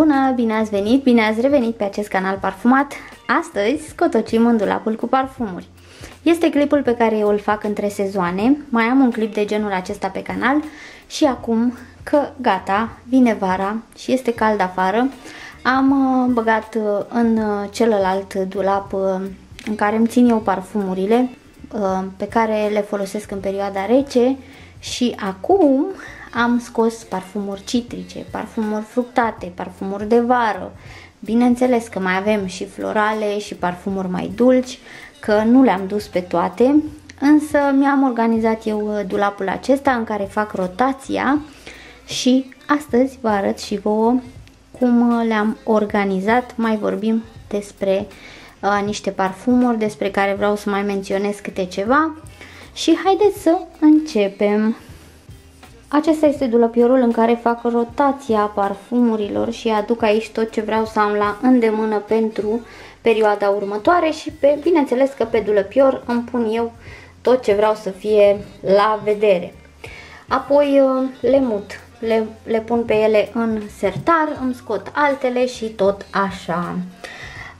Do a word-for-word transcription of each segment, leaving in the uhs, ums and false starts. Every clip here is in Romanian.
Bună, bine ați venit, bine ați revenit pe acest canal parfumat. Astăzi scotocim în dulapul cu parfumuri. Este clipul pe care eu îl fac între sezoane, mai am un clip de genul acesta pe canal și acum că gata, vine vara și este cald afară, am băgat în celălalt dulap în care îmi țin eu parfumurile pe care le folosesc în perioada rece și acum am scos parfumuri citrice, parfumuri fructate, parfumuri de vară. Bineînțeles că mai avem și florale și parfumuri mai dulci, că nu le-am dus pe toate, însă mi-am organizat eu dulapul acesta în care fac rotația și astăzi vă arăt și vouă cum le-am organizat. Mai vorbim despre uh, niște parfumuri despre care vreau să mai menționez câte ceva și haideți să începem. Acesta este dulapiorul în care fac rotația parfumurilor și aduc aici tot ce vreau să am la îndemână pentru perioada următoare și pe, bineînțeles că pe dulapior îmi pun eu tot ce vreau să fie la vedere. Apoi le mut, le, le pun pe ele în sertar, îmi scot altele și tot așa.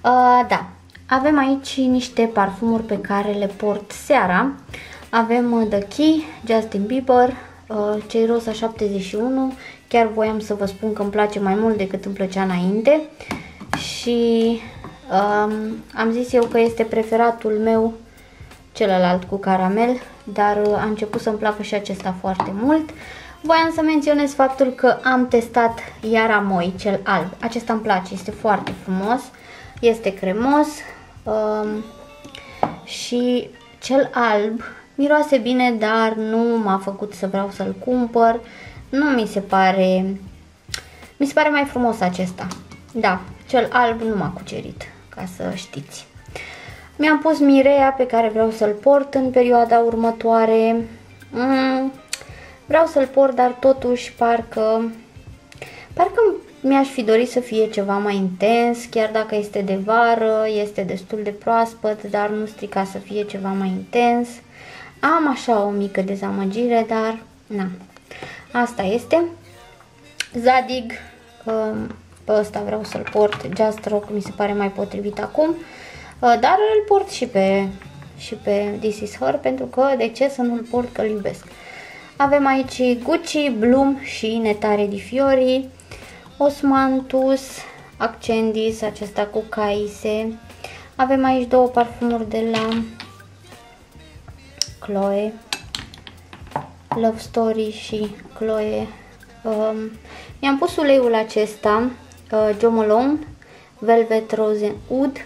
Uh, da, avem aici niște parfumuri pe care le port seara. Avem The Key, Justin Bieber, cei rosa șaptezeci și unu, chiar voiam să vă spun că îmi place mai mult decât îmi plăcea înainte și um, am zis eu că este preferatul meu celălalt cu caramel, dar a început să-mi placă și acesta foarte mult. Voiam să menționez faptul că am testat Iara Moi, cel alb, acesta îmi place, este foarte frumos, este cremos um, și cel alb miroase bine, dar nu m-a făcut să vreau să-l cumpăr. Nu mi se pare... Mi se pare mai frumos acesta. Da, cel alb nu m-a cucerit, ca să știți. Mi-am pus mireia pe care vreau să-l port în perioada următoare. Mm, vreau să-l port, dar totuși parcă... Parcă mi-aș fi dorit să fie ceva mai intens, chiar dacă este de vară, este destul de proaspăt, dar nu strica să fie ceva mai intens. Am așa o mică dezamăgire, dar na, asta este. Zadig, pe ăsta vreau să-l port, Just Rock mi se pare mai potrivit acum, dar îl port și pe, și pe This Is Her, pentru că de ce să nu-l port, că-l iubesc. Avem aici Gucci, Blum și Netare di Fiori, Osmanthus, Accendis, acesta cu caise. Avem aici două parfumuri de la Chloe, Love Story și Chloe. Um, Mi-am pus uleiul acesta, uh, Jo Malone, Velvet Rose Wood,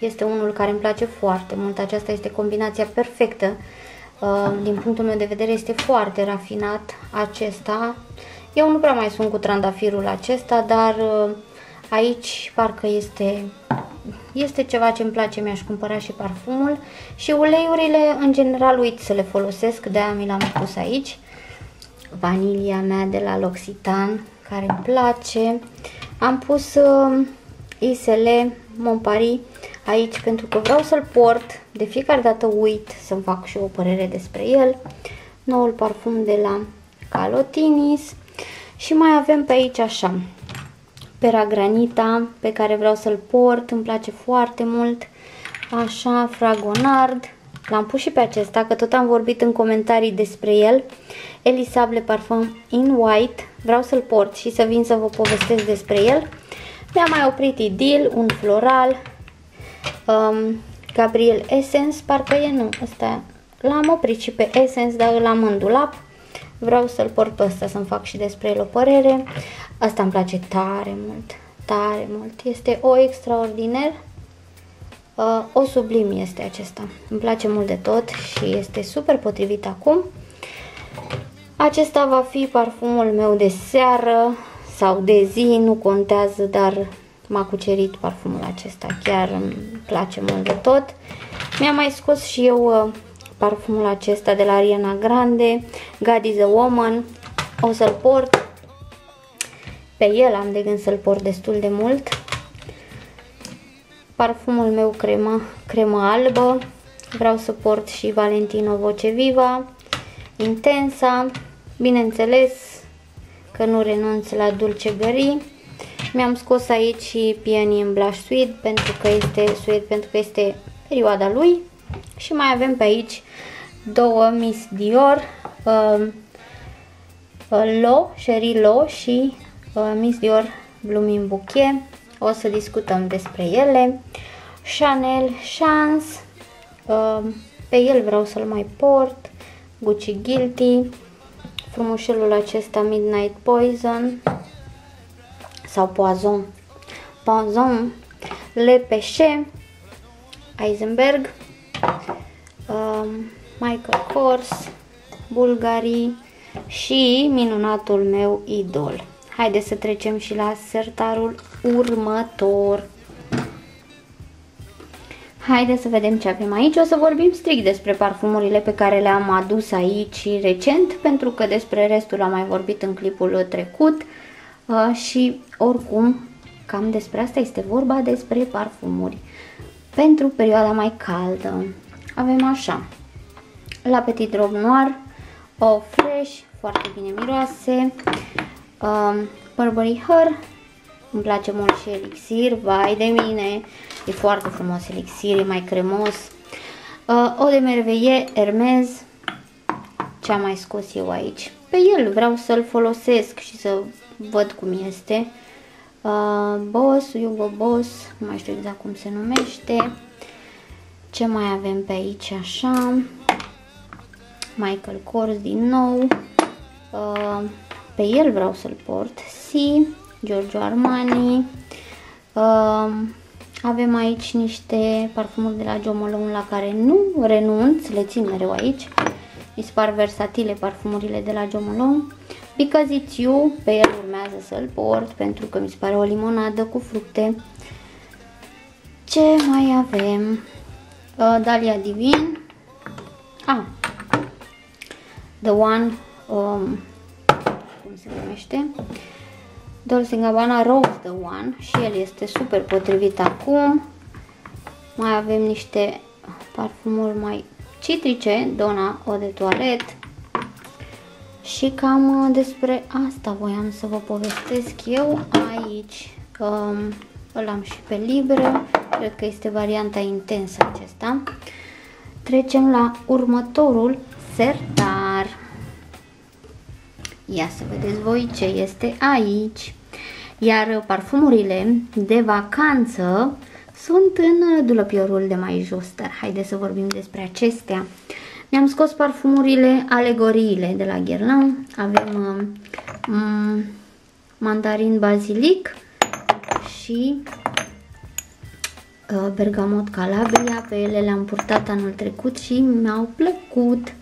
este unul care îmi place foarte mult. Aceasta este combinația perfectă, uh, din punctul meu de vedere este foarte rafinat acesta. Eu nu prea mai sunt cu trandafirul acesta, dar uh, aici parcă este... Este ceva ce îmi place, mi-aș cumpăra și parfumul. Și uleiurile, în general, uit să le folosesc, de-aia mi l-am pus aici. Vanilia mea de la L'Occitane, care îmi place. Am pus uh, I S L Mont Paris aici, pentru că vreau să-l port. De fiecare dată uit să-mi fac și o părere despre el. Noul parfum de la Calotinis. Și mai avem pe aici așa. Pera Granita, pe care vreau să-l port, îmi place foarte mult. Așa, Fragonard, l-am pus și pe acesta, că tot am vorbit în comentarii despre el. Elisable Parfum in White, vreau să-l port și să vin să vă povestesc despre el. Mi-am mai oprit Idil, un floral, um, Gabriel Essence, parcă e nu, ăsta l-am oprit și pe Essence, dar îl am în dulap. Vreau să-l port pe ăsta, să-mi fac și despre el o părere. Asta îmi place tare mult, tare mult. Este o extraordinar, o sublim este acesta. Îmi place mult de tot și este super potrivit acum. Acesta va fi parfumul meu de seară sau de zi, nu contează, dar m-a cucerit parfumul acesta. Chiar îmi place mult de tot. Mi-am mai scos și eu parfumul acesta de la Ariana Grande, God Is a Woman, o să-l port. Pe el am de gând să-l port destul de mult. Parfumul meu cremă, cremă albă. Vreau să port și Valentino Voce Viva Intensa. Bineînțeles că nu renunț la dulcegării. Mi-am scos aici și Pianii în blush suede pentru că este suede pentru că este perioada lui. Și mai avem pe aici două Miss Dior, uh, uh, L'Eau Cherie L'Eau și uh, Miss Dior Blumin Bouquet. O să discutăm despre ele. Chanel Chance, uh, pe el vreau să-l mai port. Gucci Guilty, frumușelul acesta Midnight Poison sau Poison, Poison, Le Péché, Heisenberg, uh, Michael Kors, Bulgarii și minunatul meu idol. Haideți să trecem și la sertarul următor. Haideți să vedem ce avem aici. O să vorbim strict despre parfumurile pe care le-am adus aici recent, pentru că despre restul am mai vorbit în clipul trecut uh, și oricum cam despre asta este vorba, despre parfumuri pentru perioada mai caldă. Avem așa, la Petit Robe Noir, Eau Fresh, foarte bine miroase, uh, Burberry Her, îmi place mult și elixir, vai de mine, e foarte frumos elixir, e mai cremos. Uh, Eau de Merveille, Hermes, ce am mai scos eu aici. Pe el vreau să-l folosesc și să văd cum este. Uh, Boss, Hugo Boss, nu mai știu exact cum se numește. Ce mai avem pe aici așa? Michael Kors din nou. Uh, pe el vreau să-l port. Si, Giorgio Armani. Uh, Avem aici niște parfumuri de la Jo Malone la care nu renunț, le țin mereu aici. Mi se par versatile parfumurile de la Jo Malone. Because It's You, pe el urmează să-l port pentru că mi se pare o limonadă cu fructe. Ce mai avem? Uh, Dalia Divin. Ah. The One, um, cum se numește? Dolce and Gabbana Rose The One și el este super potrivit acum. Mai avem niște parfumuri mai citrice, Donna Eau de Toilette. Și cam despre asta voiam să vă povestesc eu aici. Um, îl am și pe libră, cred că este varianta intensă acesta. Trecem la următorul sertar. Ia să vedeți voi ce este aici. Iar parfumurile de vacanță sunt în dulăpiorul de mai jos, dar haideți să vorbim despre acestea. Mi-am scos parfumurile Alegoriile de la Guerlain. Avem um, mandarin bazilic și uh, bergamot Calabria. Pe ele le-am purtat anul trecut și mi-au plăcut.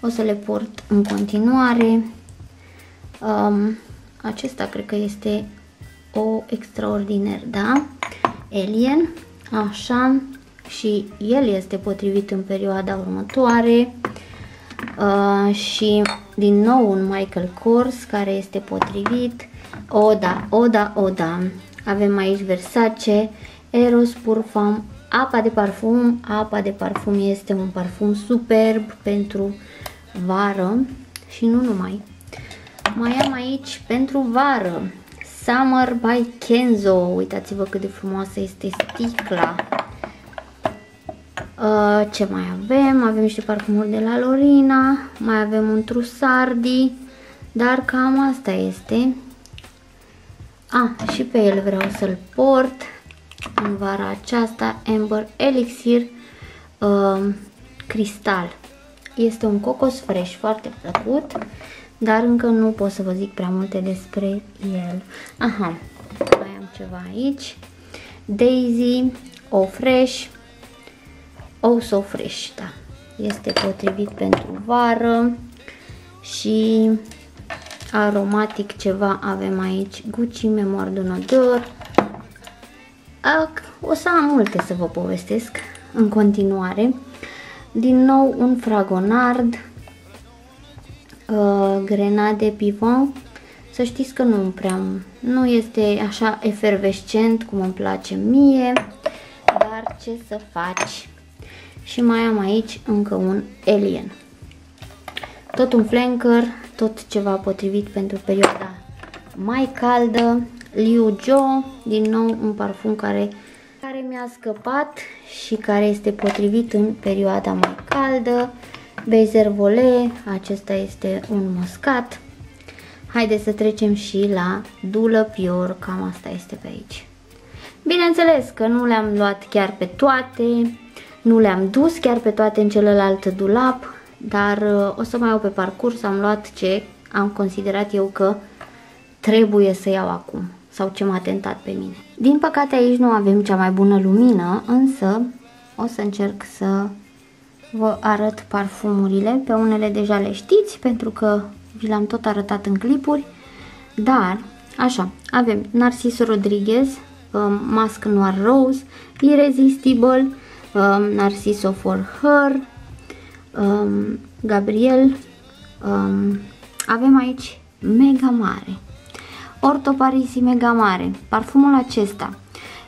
O să le port în continuare. Um, acesta cred că este o extraordinar, da? Alien, așa, și el este potrivit în perioada următoare. Uh, și din nou un Michael Kors care este potrivit. Oda, Oda, Oda. Avem aici Versace, Eros Purfam, apa de parfum. Apa de parfum este un parfum superb pentru vară și nu numai. Mai am aici pentru vară Summer by Kenzo. Uitați-vă cât de frumoasă este sticla. uh, Ce mai avem? Avem niște parfumuri de la Lorina. Mai avem un Trusardi. Dar cam asta este. Ah, și pe el vreau să-l port în vara aceasta. Amber Elixir uh, Cristal. Este un cocos fresh foarte plăcut, dar încă nu pot să vă zic prea multe despre el. Aha, mai am ceva aici. Daisy, Eau Fresh, Eau So Fresh, da. Este potrivit pentru vară. Și aromatic ceva avem aici. Gucci, Memoire d'un Odeur. O să am multe să vă povestesc în continuare. Din nou un Fragonard. Uh, Grenade Pivot. Să știți că nu prea nu este așa efervescent cum îmi place mie, dar ce să faci. Și mai am aici încă un Alien, tot un flanker, tot ceva potrivit pentru perioada mai caldă. Liu Jo, din nou un parfum care, care mi-a scăpat și care este potrivit în perioada mai caldă. Baiser Volet, acesta este un muscat. Haideți să trecem și la Dulă Pior, cam asta este pe aici. Bineînțeles că nu le-am luat chiar pe toate, nu le-am dus chiar pe toate în celălalt dulap, dar o să mai iau pe parcurs, am luat ce am considerat eu că trebuie să iau acum sau ce m-a tentat pe mine. Din păcate aici nu avem cea mai bună lumină, însă o să încerc să vă arăt parfumurile, pe unele deja le știți pentru că vi l-am tot arătat în clipuri, dar așa, avem Narciso Rodriguez, Mask Noir Rose, Irresistible, Narciso for Her, Gabriel, avem aici Mega Mare, Orto Parisi Mega Mare. Parfumul acesta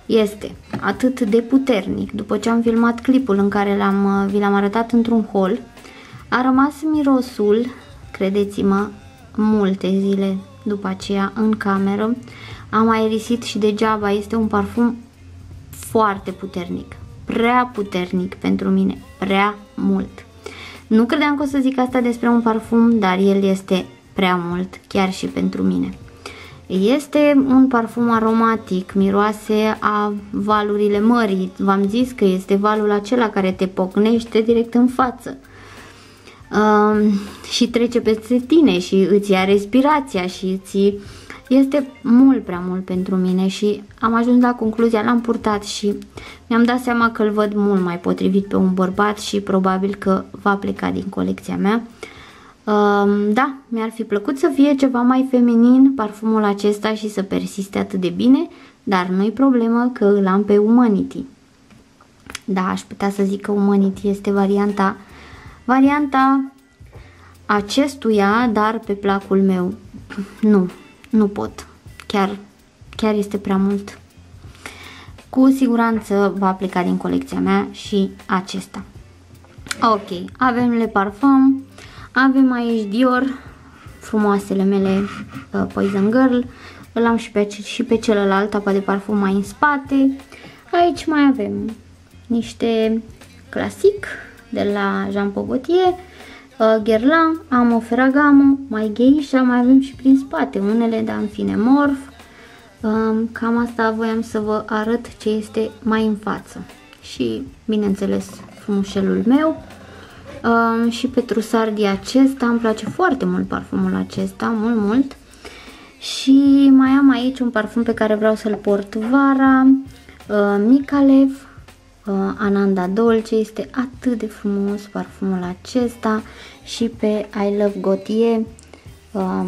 este atât de puternic, după ce am filmat clipul în care l-am vi l-am arătat într-un haul, a rămas mirosul, credeți-mă, multe zile după aceea în cameră. Am aerisit și degeaba, este un parfum foarte puternic, prea puternic pentru mine, prea mult. Nu credeam că o să zic asta despre un parfum, dar el este prea mult, chiar și pentru mine. Este un parfum aromatic, miroase a valurile mării, v-am zis că este valul acela care te pocnește direct în față um, și trece peste tine și îți ia respirația și îți... Este mult prea mult pentru mine și am ajuns la concluzia, l-am purtat și mi-am dat seama că îl văd mult mai potrivit pe un bărbat și probabil că va pleca din colecția mea. Da, mi-ar fi plăcut să fie ceva mai feminin parfumul acesta și să persiste atât de bine, dar nu-i problemă că îl am pe Humanity. Da, aș putea să zic că Humanity este varianta, varianta acestuia, dar pe placul meu. Nu, nu pot. Chiar, chiar este prea mult. Cu siguranță va pleca din colecția mea și acesta. Ok, avem Le Parfum. Avem aici Dior, frumoasele mele uh, Poison Girl, îl am și pe, și pe celălalt, apa de parfum mai în spate. Aici mai avem niște clasic de la Jean Paul Gaultier, uh, Guerlain, Amo Ferragamo, mai Geisha, mai avem și prin spate unele, dar în fine Morph. Uh, cam asta voiam să vă arăt ce este mai în față și bineînțeles frumușelul meu. Uh, și pe trusardii acesta, îmi place foarte mult parfumul acesta, mult, mult. Și mai am aici un parfum pe care vreau să-l port vara, uh, Micalev, uh, Ananda Dolce, este atât de frumos parfumul acesta. Și pe I Love Gaultier, uh,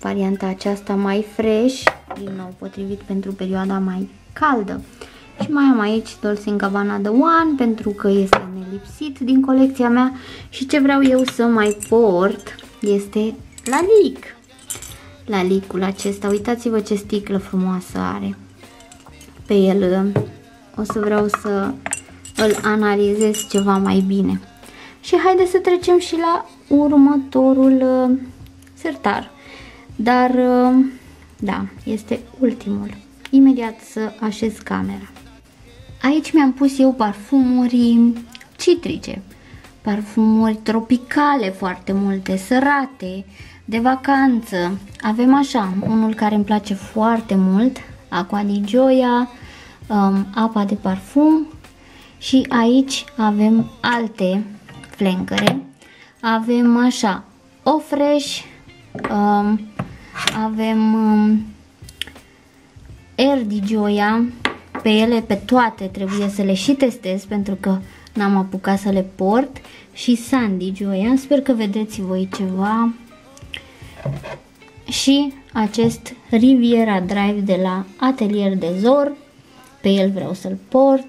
varianta aceasta mai fresh, din nou potrivit pentru perioada mai caldă. Și mai am aici Dolce and Gabbana The One, pentru că este nelipsit din colecția mea și ce vreau eu să mai port este Lalic. Lalicul acesta, uitați-vă ce sticlă frumoasă are. Pe el o să vreau să îl analizez ceva mai bine. Și haideți să trecem și la următorul sertar. Dar, da, este ultimul. Imediat să așez camera. Aici mi-am pus eu parfumuri citrice, parfumuri tropicale foarte multe, sărate, de vacanță. Avem așa, unul care îmi place foarte mult, Acqua di Gioia, um, apa de parfum și aici avem alte flancăre. Avem așa, O Fresh, um, avem um, Air di Gioia. Pe ele, pe toate, trebuie să le și testez pentru că n-am apucat să le port. Și Sandy Joia, sper că vedeți voi ceva. Și acest Riviera Drive de la Atelier de Zor, pe el vreau să-l port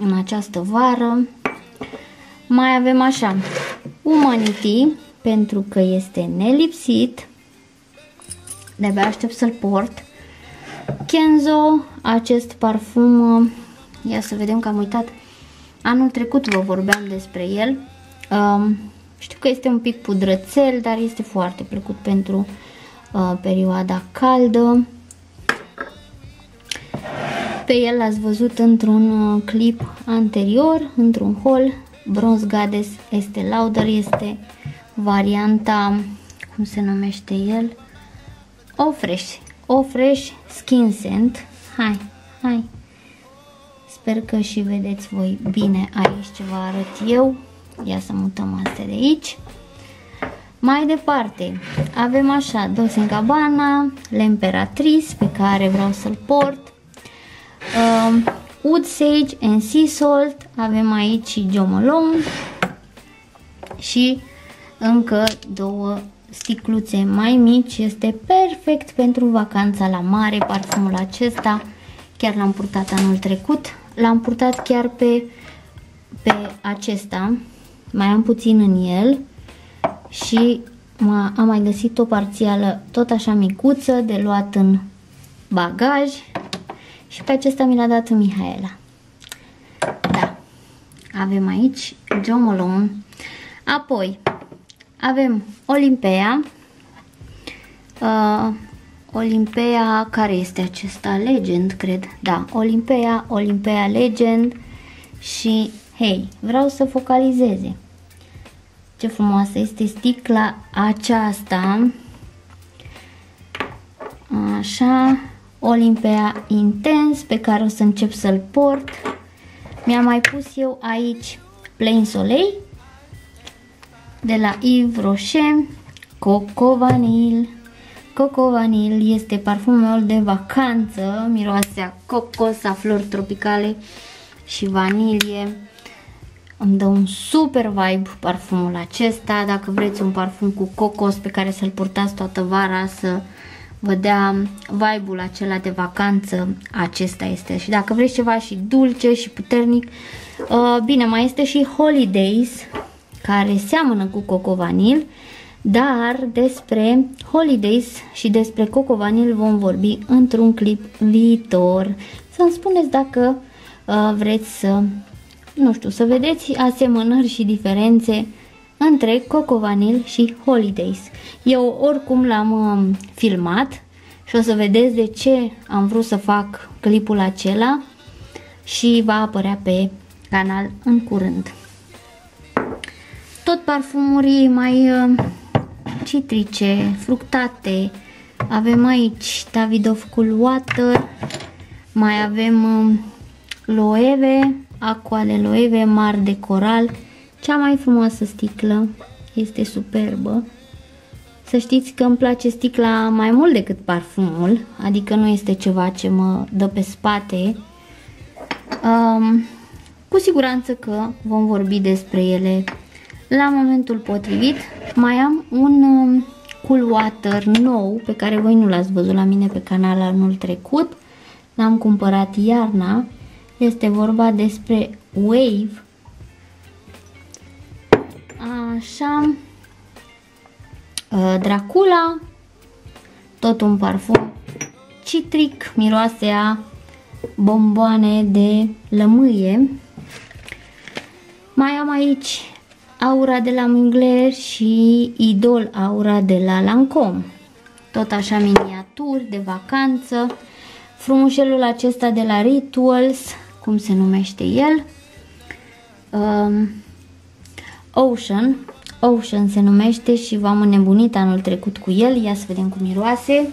în această vară. Mai avem așa, Humanity, pentru că este nelipsit, de-abia aștept să-l port. Kenzo, acest parfum, ia să vedem că am uitat, anul trecut vă vorbeam despre el, um, știu că este un pic pudrățel, dar este foarte plăcut pentru uh, perioada caldă. Pe el l-ați văzut într-un clip anterior, într-un haul. Bronze Goddess este Lauder, este varianta, cum se numește el? O Fresh, O Fresh Skin Scent. Hai, hai. Sper că și vedeți voi bine aici ce vă arăt eu. Ia să mutăm astea de aici. Mai departe, avem așa, Dolce and Gabbana, L'Emperatrice, pe care vreau să-l port. Uh, Wood Sage and Sea Salt, avem aici și Jo Malone și încă două sticluțe mai mici. Este perfect pentru vacanța la mare, parfumul acesta. Chiar l-am purtat anul trecut, l-am purtat chiar pe, pe acesta, mai am puțin în el și am mai găsit o parțială tot așa micuță de luat în bagaj și pe acesta mi l-a dat Mihaela. Da, avem aici Jo Malone. Apoi avem Olimpea, uh, Olimpea, care este acesta? Legend, cred. Da, Olimpea, Olimpea Legend și hei, vreau să focalizeze. Ce frumoasă este sticla aceasta. Așa, Olimpea Intens, pe care o să încep să-l port. Mi-am mai pus eu aici Plain Soleil de la Yves Rocher, Coco Vanille. Coco Vanille este parfumul de vacanță, miroase a cocos, a flori tropicale și vanilie. Îmi dă un super vibe parfumul acesta. Dacă vreți un parfum cu cocos pe care să-l purtați toată vara, să vă dea vibe-ul acela de vacanță, acesta este. Și dacă vreți ceva și dulce și puternic, bine, mai este și Holidays, care seamănă cu Coco Vanille. Dar despre Holidays și despre Coco Vanille vom vorbi într-un clip viitor. Să-mi spuneți dacă uh, vreți să, nu știu, să vedeți asemănări și diferențe între Coco Vanille și Holidays. Eu oricum l-am uh, filmat și o să vedeți de ce am vrut să fac clipul acela și va apărea pe canal în curând. Tot parfumuri mai uh, citrice, fructate. Avem aici Davidoff Cool Water, mai avem um, Loewe, Aqua de Loewe, Mar de Coral. Cea mai frumoasă sticlă, este superbă. Să știți că îmi place sticla mai mult decât parfumul, adică nu este ceva ce mă dă pe spate. Um, cu siguranță că vom vorbi despre ele la momentul potrivit. Mai am un um, Cool Water nou, pe care voi nu l-ați văzut la mine pe canal anul trecut. L-am cumpărat iarna. Este vorba despre Wave. Așa. Uh, Dracula. Tot un parfum citric. Miroase a bomboane de lămâie. Mai am aici Aura de la Mugler și Idol Aura de la Lancôme. Tot așa miniaturi de vacanță. Frumușelul acesta de la Rituals, cum se numește el? Um, Ocean. Ocean se numește și v-am înnebunit anul trecut cu el. Ia să vedem cum miroase.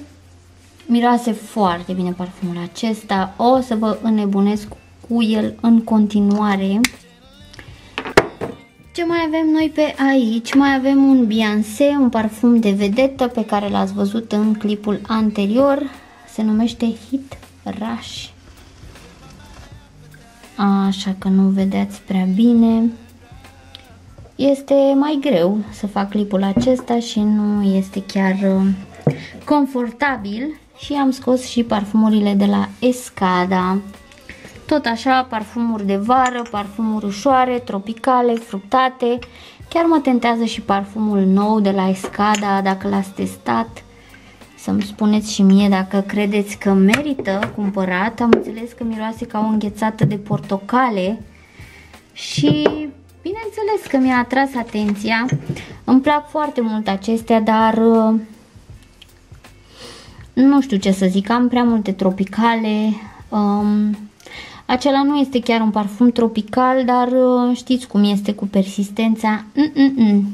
Miroase foarte bine parfumul acesta. O să vă înnebunesc cu el în continuare. Ce mai avem noi pe aici? Mai avem un Beyoncé, un parfum de vedetă pe care l-ați văzut în clipul anterior. Se numește Hit Rush. Așa că nu vedeați prea bine. Este mai greu să fac clipul acesta și nu este chiar confortabil. Și am scos și parfumurile de la Escada. Tot așa, parfumuri de vară, parfumuri ușoare, tropicale, fructate. Chiar mă tentează și parfumul nou de la Escada, dacă l-ați testat. Să-mi spuneți și mie dacă credeți că merită cumpărat. Am înțeles că miroase ca o înghețată de portocale și bineînțeles că mi-a atras atenția. Îmi plac foarte mult acestea, dar nu știu ce să zic, am prea multe tropicale. Um, Acela nu este chiar un parfum tropical, dar știți cum este cu persistența. Mm-mm-mm.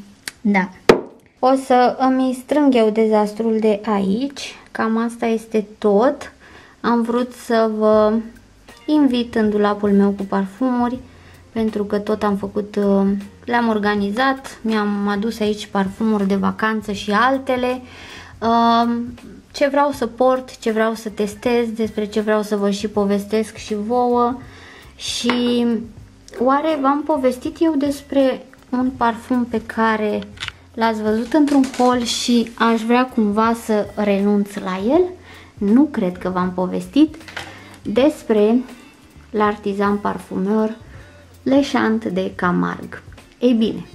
Da. O să îmi strâng eu dezastrul de aici. Cam asta este tot. Am vrut să vă invit în dulapul meu cu parfumuri, pentru că tot am făcut, le-am organizat, mi-am adus aici parfumuri de vacanță și altele. Ce vreau să port, ce vreau să testez, despre ce vreau să vă și povestesc și vouă. Și oare v-am povestit eu despre un parfum pe care l-ați văzut într-un haul și aș vrea cumva să renunț la el? Nu cred că v-am povestit despre l'artisan parfumeur Le Chant de Camargue. Ei bine,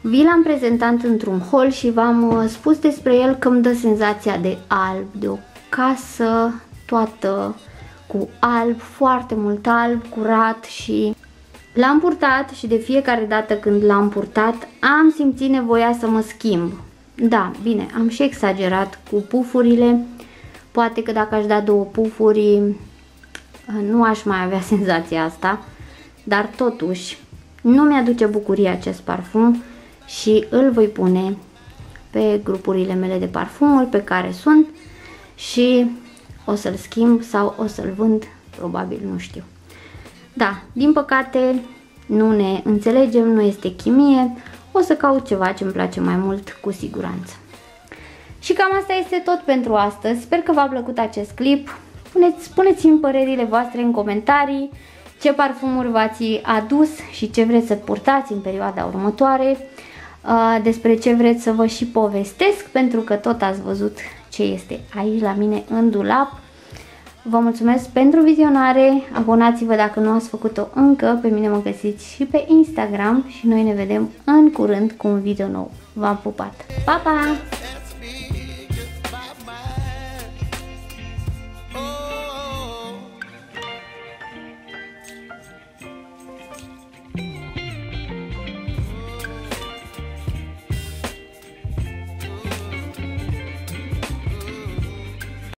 vi l-am prezentat într-un haul și v-am spus despre el că îmi dă senzația de alb, de o casă toată cu alb, foarte mult alb, curat, și l-am purtat și de fiecare dată când l-am purtat am simțit nevoia să mă schimb. Da, bine, am și exagerat cu pufurile. Poate că dacă aș da două pufuri nu aș mai avea senzația asta, dar totuși nu mi-aduce bucurie acest parfum și îl voi pune pe grupurile mele de parfumuri pe care sunt și o să-l schimb sau o să-l vând, probabil, nu știu. Da, din păcate nu ne înțelegem, nu este chimie, o să caut ceva ce îmi place mai mult cu siguranță. Și cam asta este tot pentru astăzi, sper că v-a plăcut acest clip, spuneți-mi părerile voastre în comentarii, ce parfumuri v-ați adus și ce vreți să purtați în perioada următoare, despre ce vreți să vă și povestesc, pentru că tot ați văzut ce este aici la mine în dulap. Vă mulțumesc pentru vizionare, abonați-vă dacă nu ați făcut-o încă, pe mine mă găsiți și pe Instagram și noi ne vedem în curând cu un video nou. V-am pupat! Pa, pa!